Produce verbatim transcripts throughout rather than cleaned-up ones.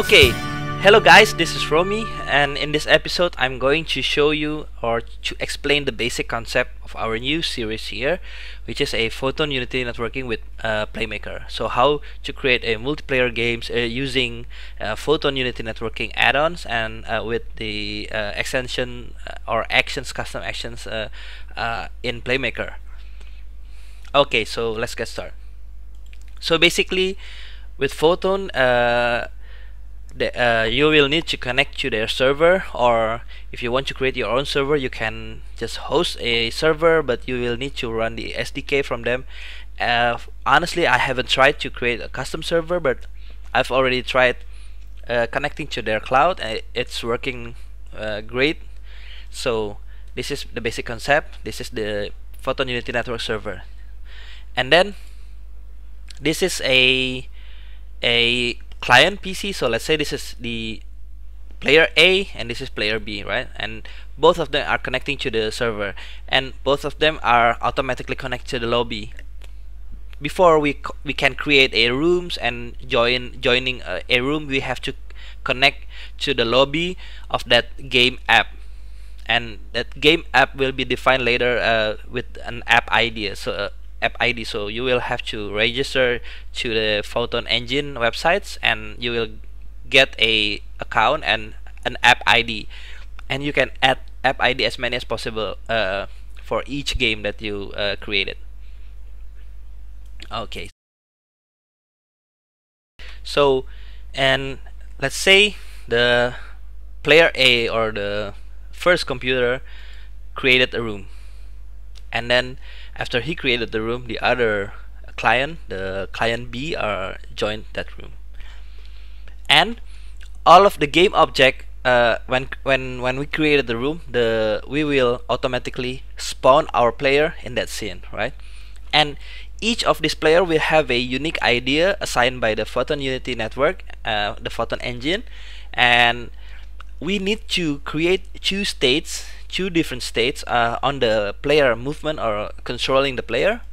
Okay, hello guys, this is Romy, and in this episode I'm going to show you or to explain the basic concept of our new series here, which is a Photon Unity Networking with uh, Playmaker. So how to create a multiplayer games uh, using uh, Photon Unity Networking add-ons and uh, with the uh, extension or actions, custom actions uh, uh, in Playmaker. Okay, so let's get started. So basically with Photon, uh, The, uh, you will need to connect to their server, or if you want to create your own server you can just host a server, but you will need to run the S D K from them. Uh, honestly, I haven't tried to create a custom server, but I've already tried uh, connecting to their cloud and it's working uh, great. So this is the basic concept. This is the Photon Unity Network server, and then this is a a client P C. So let's say this is the player A and this is player B, right? And both of them are connecting to the server, and both of them are automatically connected to the lobby. Before we we can create a rooms and join joining a, a room, we have to connect to the lobby of that game app, and that game app will be defined later uh, with an app I D. So uh, App I D. So you will have to register to the Photon Engine websites, and you will get a account and an app I D, and you can add app I D as many as possible uh, for each game that you uh, created. Okay. So, and let's say the player A or the first computer created a room, and then after he created the room, the other client, the client B, are joined that room. And all of the game object, uh, when when when we created the room, the we will automatically spawn our player in that scene, right? And each of this player will have a unique idea assigned by the Photon Unity Network, uh, the Photon Engine, and we need to create two states. two different states uh, on the player movement or controlling the player.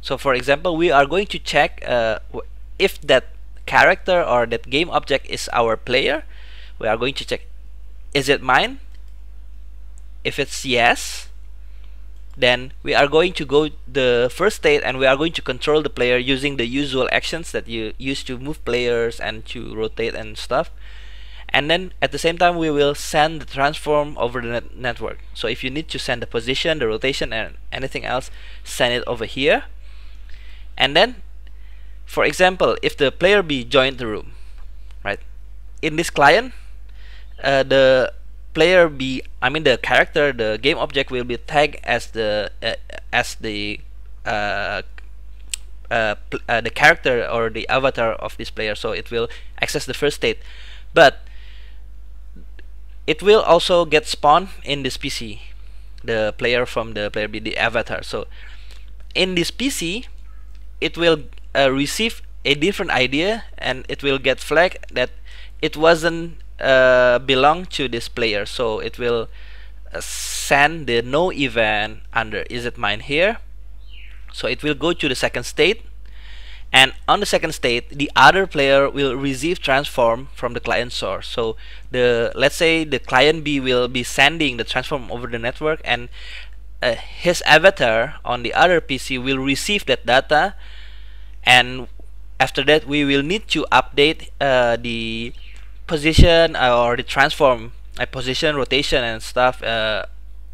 So for example, we are going to check uh, if that character or that game object is our player. We are going to check, is it mine? If it's yes, then we are going to go the first state and we are going to control the player using the usual actions that you use to move players and to rotate and stuff. And then at the same time we will send the transform over the net network. So if you need to send the position, the rotation and anything else, send it over here. And then for example, if the player B joined the room, right, in this client uh, the player B, I mean the character, the game object will be tagged as the uh, as the uh, uh, uh, the character or the avatar of this player, so it will access the first state. But it will also get spawned in this P C, the player from the player B, the avatar. So in this P C it will uh, receive a different idea and it will get flagged that it wasn't uh, belong to this player, so it will uh, send the no event under is it mine here. So it will go to the second state, and on the second state the other player will receive transform from the client source. So the let's say the client B will be sending the transform over the network, and uh, his avatar on the other P C will receive that data, and after that we will need to update uh, the position or the transform, uh, position, rotation and stuff. Uh,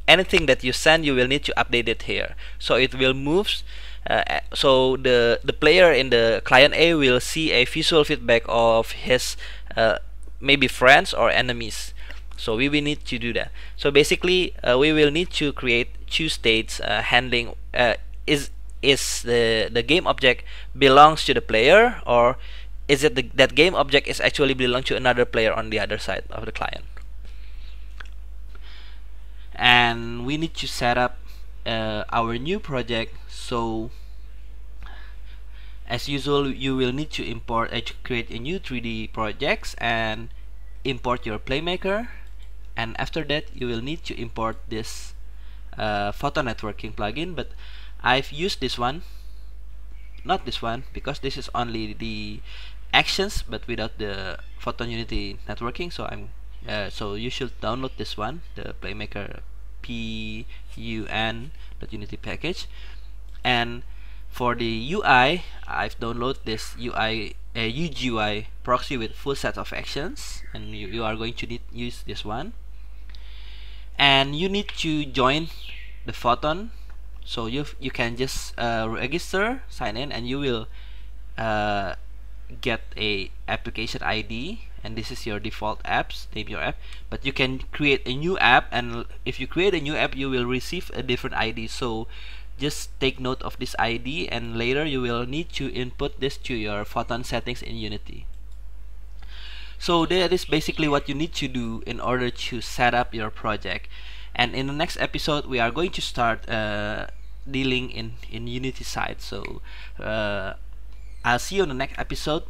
anything that you send you will need to update it here, so it will move. Uh, so the the player in the client A will see a visual feedback of his uh, maybe friends or enemies. So we will need to do that. So basically uh, we will need to create two states uh, handling uh, is is the the game object belongs to the player, or is it the, that game object is actually belong to another player on the other side of the client. And we need to set up Uh, our new project. So as usual you will need to import uh, to create a new three D projects and import your Playmaker, and after that you will need to import this uh, Photon Networking plugin. But I've used this one, not this one, because this is only the actions but without the Photon Unity networking. So I'm uh, so you should download this one, the Playmaker P U N Unity package. And for the U I, I've downloaded this U I a uh, U G I proxy with full set of actions, and you, you are going to need use this one. And you need to join the Photon, so you you can just uh, register, sign in, and you will uh, get a application I D, and this is your default apps, name your app, but you can create a new app, and if you create a new app you will receive a different I D. So just take note of this I D, and later you will need to input this to your Photon settings in Unity. So that is basically what you need to do in order to set up your project. And in the next episode we are going to start uh, dealing in, in Unity side. So uh, I'll see you on the next episode.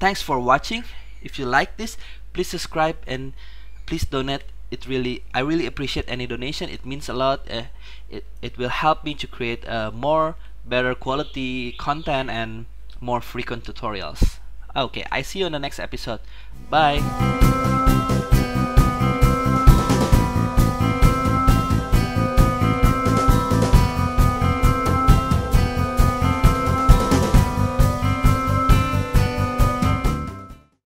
Thanks for watching. If you like this, please subscribe and please donate. It really, I really appreciate any donation. It means a lot. Uh, it, it will help me to create uh, more better quality content and more frequent tutorials. Okay, I see you on the next episode. Bye.